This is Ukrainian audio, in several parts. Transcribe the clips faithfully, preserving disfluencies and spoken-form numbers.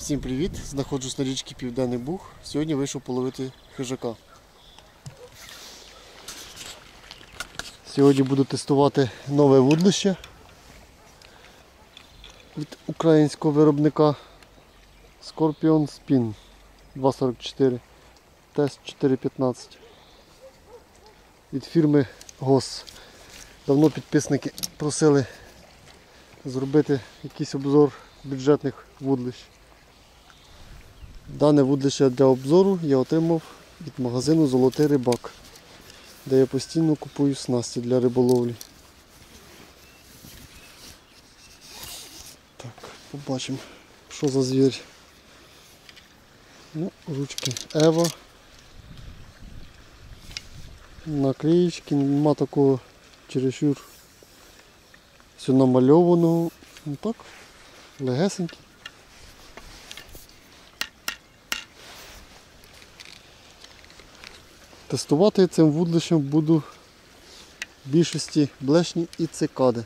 Всім привіт! Знаходжусь на річці Південний Буг. Сьогодні вийшов половити хижака. Сьогодні буду тестувати нове вудлище від українського виробника Scorpion Spin два сорок чотири, тест чотири п'ятнадцять від фірми Goss. Давно підписники просили зробити якийсь обзор бюджетних вудлищ. Дане вудлище для обзору я отримав від магазину «Золотий рибак», де я постійно купую снасті для риболовлі. Так, побачимо, що за звір. Ну, ручки Ева. Наклеєчки, нема такого чересчур все намальованого. Ну так, легесенький. Тестувати цим вудлищем буду в більшості блешні і цикади.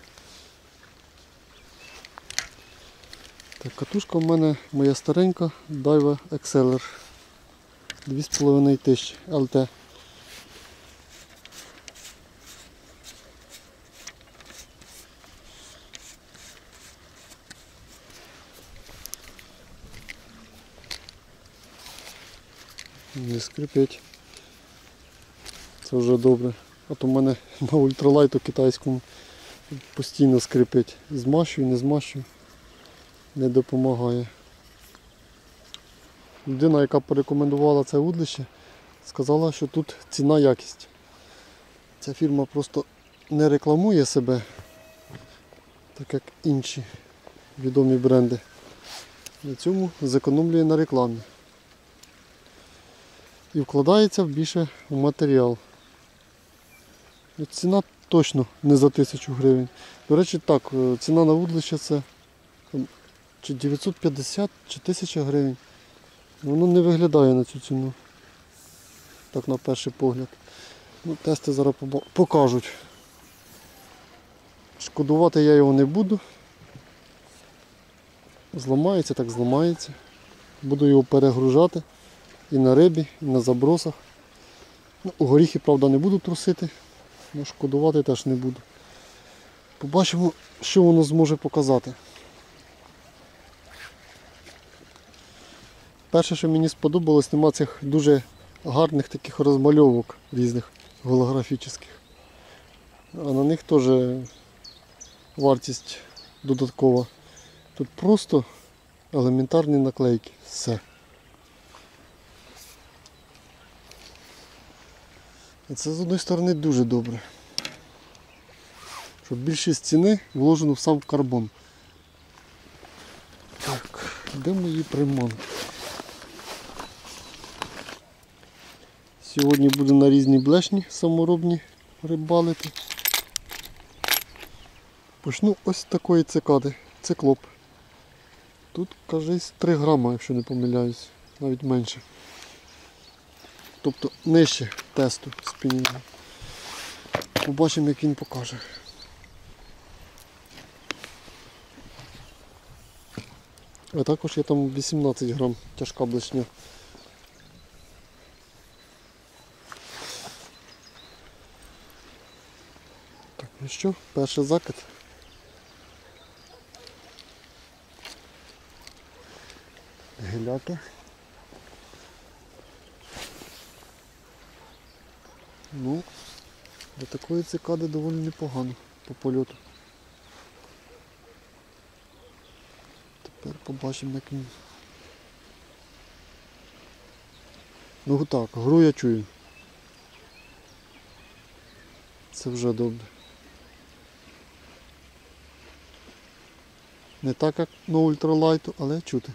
Так, катушка в мене моя старенька Daiwa Exceler дві з половиною тисячі Л Т. Не скрипить. Це вже добре. А то в мене на ультралайту китайському постійно скрипить. Змащую, не змащую. Не допомагає. Людина, яка порекомендувала це вудлище, сказала, що тут ціна якість. Ця фірма просто не рекламує себе, так як інші відомі бренди. На цьому зекономлює на рекламі. І вкладається більше в матеріал. Ціна точно не за тисячу гривень. До речі, так, ціна на вудлище це чи дев'ятсот п'ятдесят, чи тисяча гривень. Воно не виглядає на цю ціну. Так, на перший погляд. Ну, тести зараз покажуть. Шкодувати я його не буду. Зламається, так зламається. Буду його перегружати. І на рибі, і на забросах. Ну, горіхи, правда, не буду трусити, але шкодувати теж не буду. Побачимо, що воно зможе показати. Перше, що мені сподобалось, нема цих дуже гарних таких розмальовок різних голографічних. А на них теж вартість додаткова. Тут просто елементарні наклейки. Все. І це, з однієї сторони, дуже добре, щоб більшість ціни вложено в сам карбон. Так, де мої приманки? Сьогодні буду на різні блешні саморобні рибалити. Почну ось з такої цикади, циклоп. Тут, кажись, три грама, якщо не помиляюсь, навіть менше. Тобто нижче тесту спінінга. Побачимо, як він покаже. А також є там вісімнадцять грам тяжка блешня. Так, ну що, перший закид. Геляки. Ну, до такої цикади доволі непогано по польоту. Тепер побачимо, як він. Ну так, гру я чую. Це вже добре. Не так, як на ультралайту, але чути.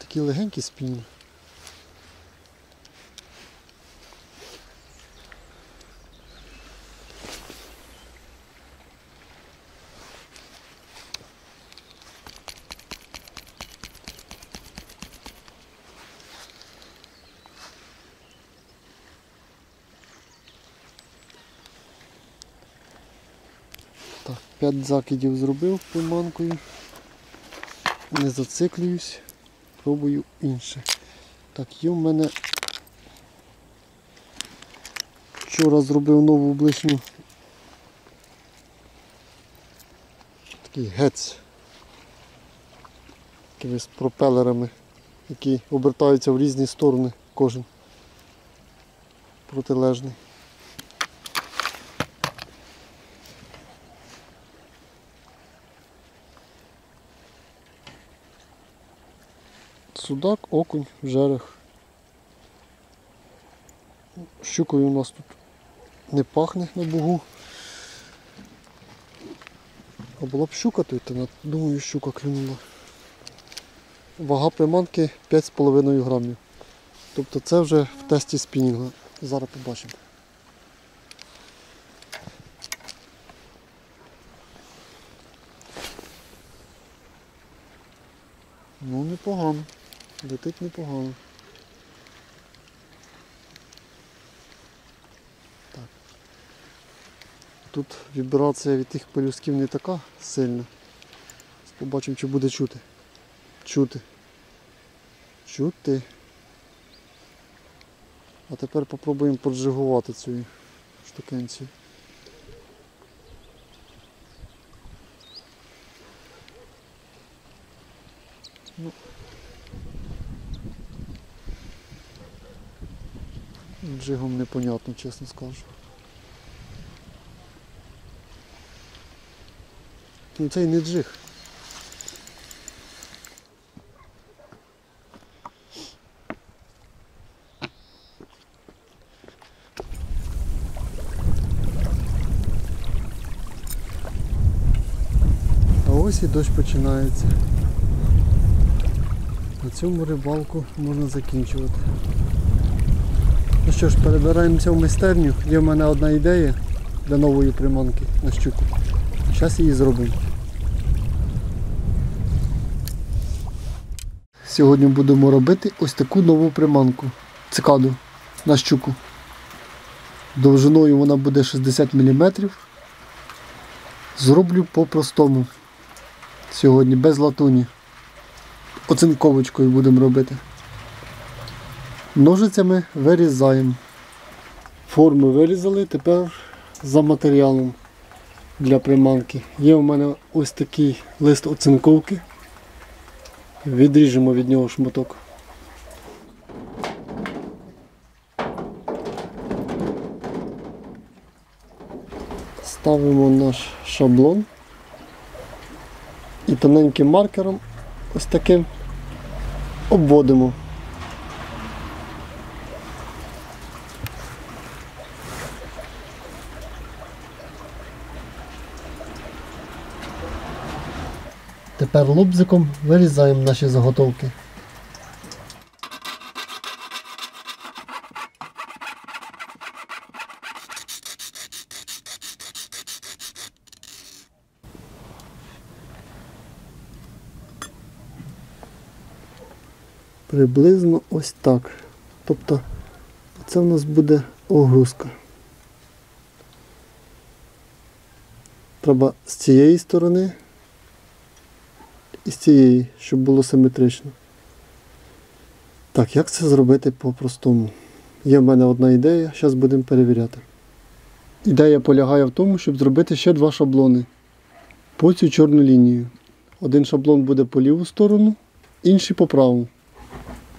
Такий легенький спінінг. приманка. п'ять закидів зробив приманкою. Не зациклююсь, пробую інше. Так, є в мене. Вчора зробив нову блишню. Такий гець. Такий з пропелерами, які обертаються в різні сторони, кожен протилежний. Судак, окунь, жерех. Щукою у нас тут не пахне на бугу. А була б щука, то й думаю, щука клюнула. Вага приманки п'ять з половиною грамів. Тобто це вже в тесті спінінгу. Зараз побачимо. Ну, непогано. Летить непогано. Так. Тут вібрація від тих пелюсків не така сильна. Побачимо, чи буде чути. Чути. Чути. А тепер попробуємо поджигувати цю штукенцію. Ну. Джигом непонятно, чесно скажу. Ну це і не джиг. А ось і дощ починається. На цьому рибалку можна закінчувати. Ну що ж, перебираємося в майстерню. Є в мене одна ідея для нової приманки на щуку. Зараз її зробимо. Сьогодні будемо робити ось таку нову приманку. Цикаду на щуку. Довжиною вона буде шістдесят міліметрів. Зроблю по-простому. Сьогодні без латуні. Оцинковочкою будемо робити. Ножицями вирізаємо. Форми вирізали, тепер за матеріалом для приманки. Є у мене ось такий лист оцинковки. Відріжемо від нього шматок. Ставимо наш шаблон. І тоненьким маркером ось таким обводимо. Тепер лобзиком вирізаємо наші заготовки. Приблизно ось так. Тобто це в нас буде огрузка. Треба з цієї сторони і з цієї, щоб було симетрично. Так, як це зробити по-простому? Є в мене одна ідея, зараз будемо перевіряти. Ідея полягає в тому, щоб зробити ще два шаблони по цю чорну лінію. Один шаблон буде по ліву сторону, інший по праву.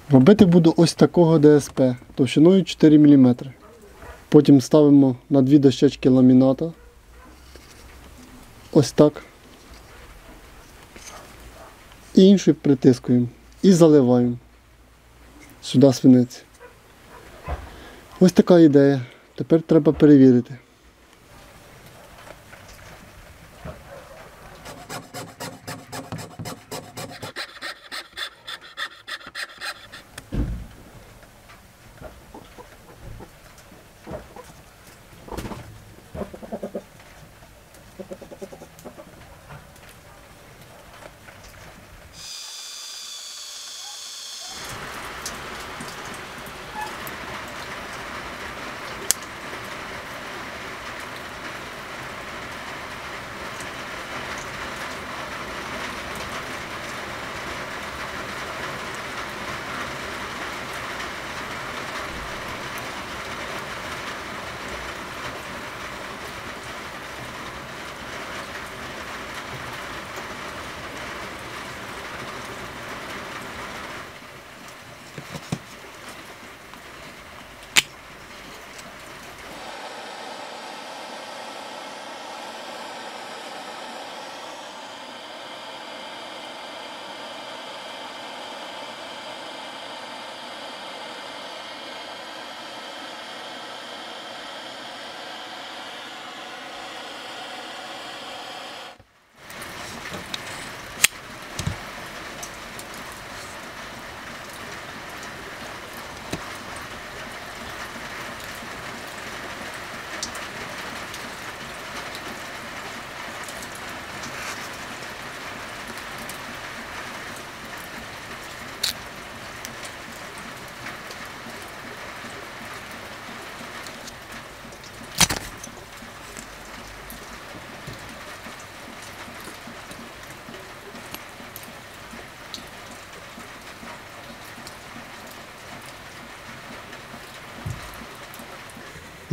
Робити буду ось такого ДСП, товщиною чотири міліметри. Потім ставимо на дві дощечки ламіната. Ось так. І інший притискуємо. І заливаємо. Сюди свинець. Ось така ідея. Тепер треба перевірити.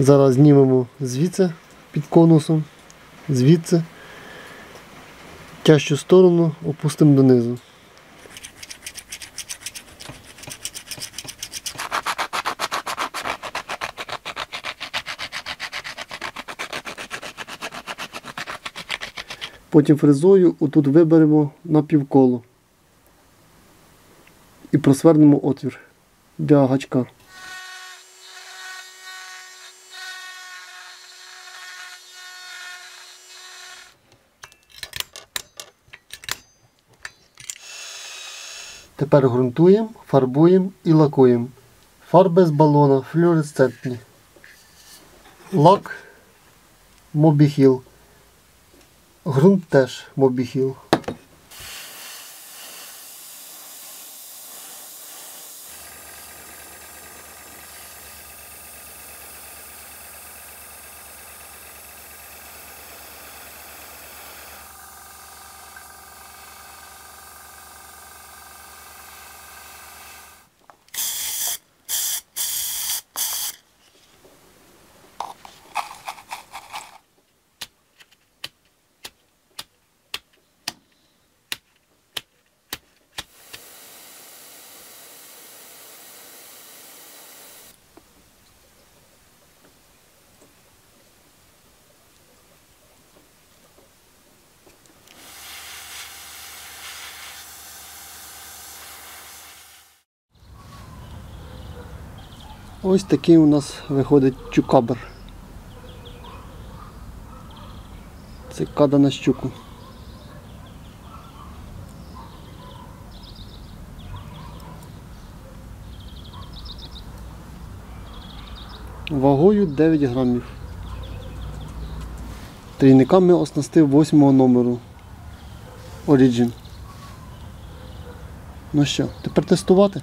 Зараз знімемо звідси під конусом, звідси, тяжчу сторону опустимо донизу. Потім фрезою отут виберемо на півколо і просвернемо отвір для гачка. Тепер ґрунтуємо, фарбуємо і лакуємо. Фарби з балона флюоресцентні. Лак Mobyhill. Грунт теж Mobyhill. Ось такий у нас виходить чукабр. Це када на щуку. Вагою дев'ять грамів. Трійниками оснастив восьмого номеру Origin. Ну що, тепер тестувати?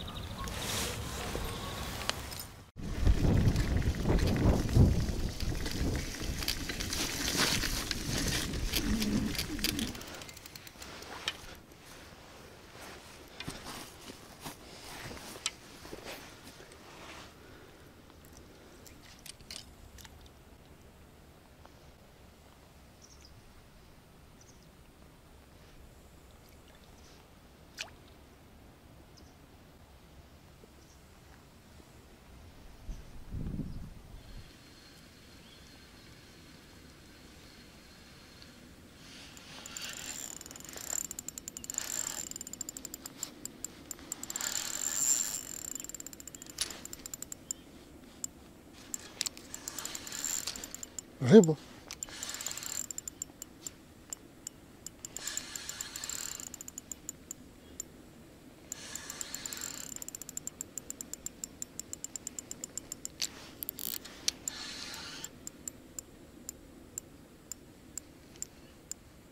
Риба.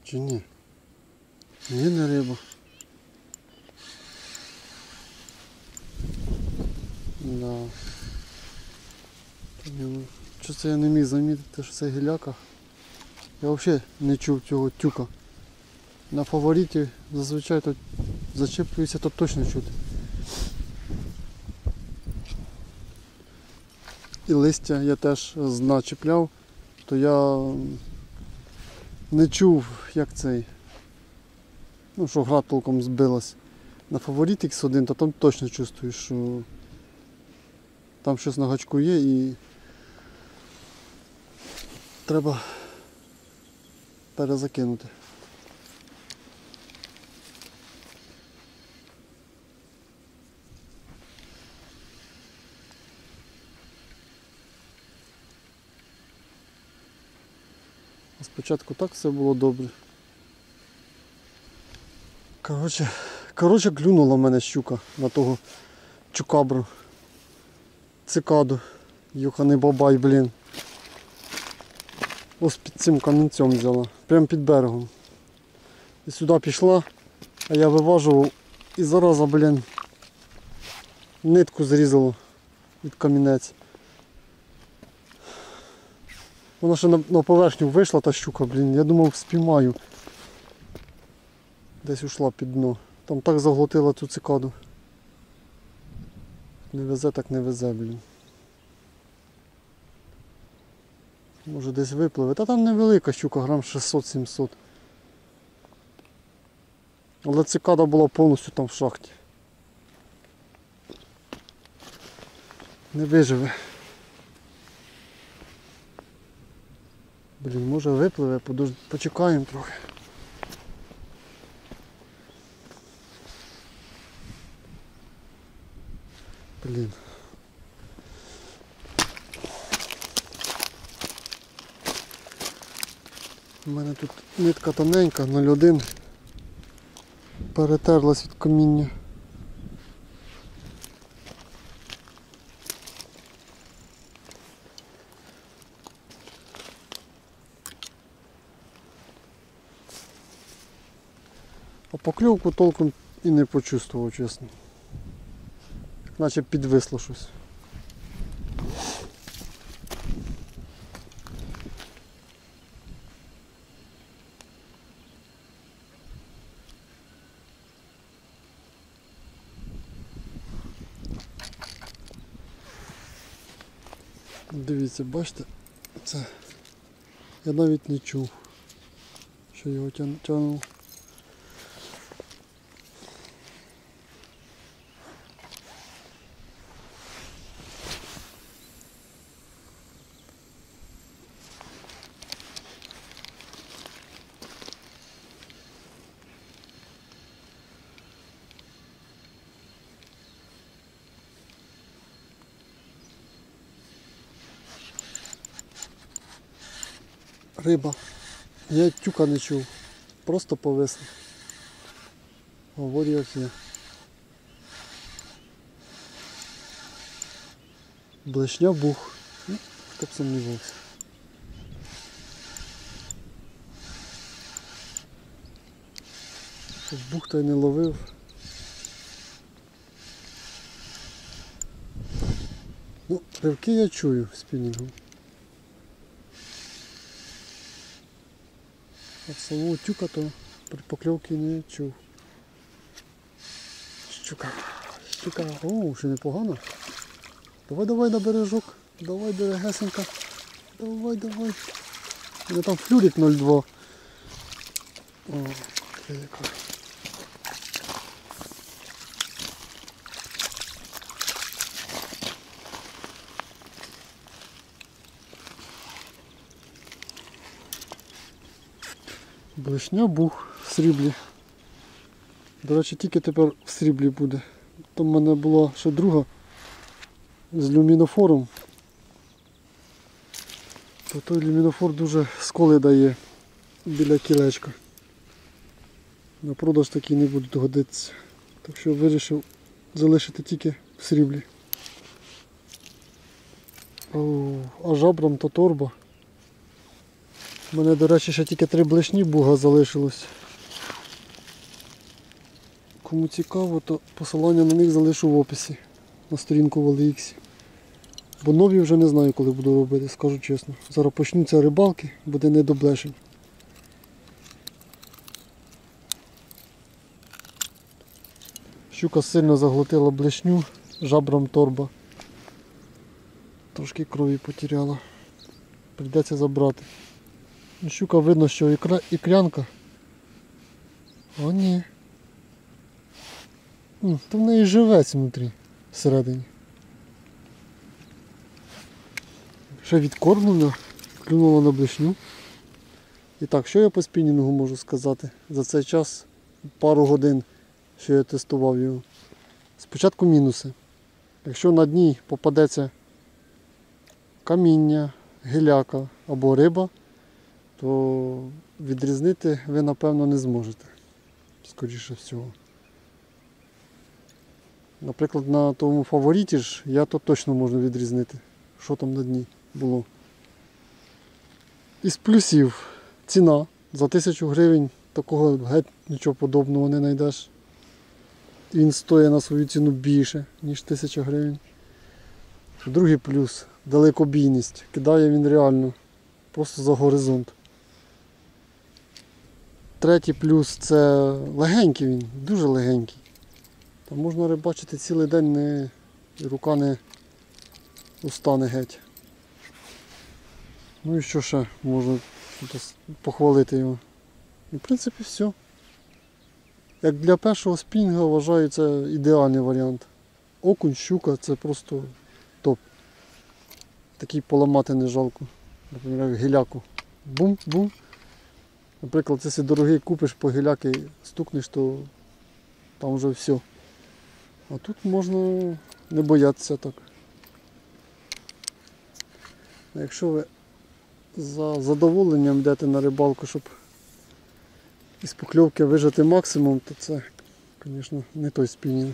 Чи ні? Ні, не риба. Да. Що це я не міг замітити, що це гіляка. Я взагалі не чув цього тюка. На фавориті зазвичай тут зачеплююся, то точно чути. І листя я теж з дна чіпляв, то я не чув, як цей, ну що гра толком збилась. На фавориті ікс один, то там точно чувствую, що там щось на гачку є і треба перезакинути. Спочатку так все було добре. Коротше, коротше клюнула в мене щука на того чукабру. Цикаду. Йоханий бабай, блін. Ось під цим камінцем взяла, прямо під берегом. І сюди пішла, а я виважував і зараза, блін, нитку зрізала від камінець. Вона ще на поверхню вийшла та щука, блін, я думав спіймаю. Десь ушла під дно. Там так заглотила цю цикаду. Не везе, так не везе, блін. Може десь випливе. Та там невелика щука, грам шістсот-сімсот. Але цикада була повністю там в шахті. Не виживе. Блін, може випливе, подож... почекаємо трохи. Блін. У мене тут нитка тоненька, нуль один. Перетерлась від каміння. А покльовку толком і не почувствував, чесно. Наче підвисло щось. Дивіться, бачите, це я навіть не чув, що його тягнув. Риба. Я тюка не чув. Просто повисла. Говорю, як є. Блешня бух. Хто б сумнівався. Бух той не ловив. Ну, ривки я чую спінінгом. От самого тюка то при покльовці не чув. Щука, щука, о, ще непогано. Давай, давай на бережок, давай, берегесенька. Давай, давай. У мене там флюрик нуль два. О, це яка. Блешня бух в сріблі. До речі, тільки тепер в сріблі буде. Там в мене була ще друга з люмінофором. То той люмінофор дуже сколи дає біля кілечка. На продаж такий не будуть годитися. Так що вирішив залишити тільки в сріблі. О, а жабрам то торба. У мене, до речі, ще тільки три блешні буга залишилось. Кому цікаво, то посилання на них залишу в описі на сторінку ві ел ікс. Бо нові вже не знаю, коли буду робити, скажу чесно. Зараз почнуться рибалки, буде не до блешень. Щука сильно заглотила блешню, жабрам торба. Трошки крові потеряла. Прийдеться забрати. Щука видно, що ікра, ікрянка. О, ні. Та в неї живець внутрі, всередині. Ще відкормлена, клюнула на блешню. І так, що я по спінінгу можу сказати? За цей час, пару годин, що я тестував його. Спочатку мінуси. Якщо на дні попадеться каміння, геляка або риба, то відрізнити ви, напевно, не зможете, скоріше всього. Наприклад, на тому фавориті ж я то точно можу відрізнити, що там на дні було. Із плюсів ціна. За тисячу гривень такого геть нічого подобного не знайдеш. Він стоїть на свою ціну більше, ніж тисяча гривень. Другий плюс – далекобійність. Кидає він реально, просто за горизонт. Третій плюс – це легенький він, дуже легенький. Там можна рибачити цілий день, не... і рука не устане геть. Ну і що ще можна похвалити його. І в принципі все. Як для першого спінга вважаю, це ідеальний варіант. Окунь, щука, це просто топ. Такий поламати не жалко. Наприклад, гіляку. Бум-бум. Наприклад, якщо дорогий купиш по гіляки, стукнеш, то там вже все. А тут можна не боятися так. Якщо ви за задоволенням йдете на рибалку, щоб із покльовки вижати максимум, то це, звісно, не той спінінг.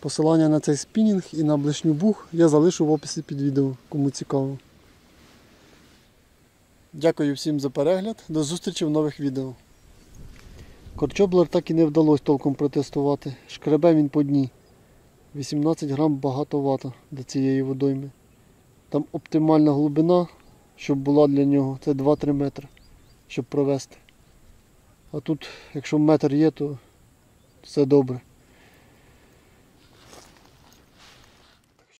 Посилання на цей спінінг і на блешню буг я залишу в описі під відео, кому цікаво. Дякую всім за перегляд, до зустрічі в нових відео. Корчоблер так і не вдалося толком протестувати, шкребе він по дні. вісімнадцять грам багатовато до цієї водойми. Там оптимальна глибина, щоб була для нього, це два-три метри, щоб провести. А тут, якщо метр є, то все добре.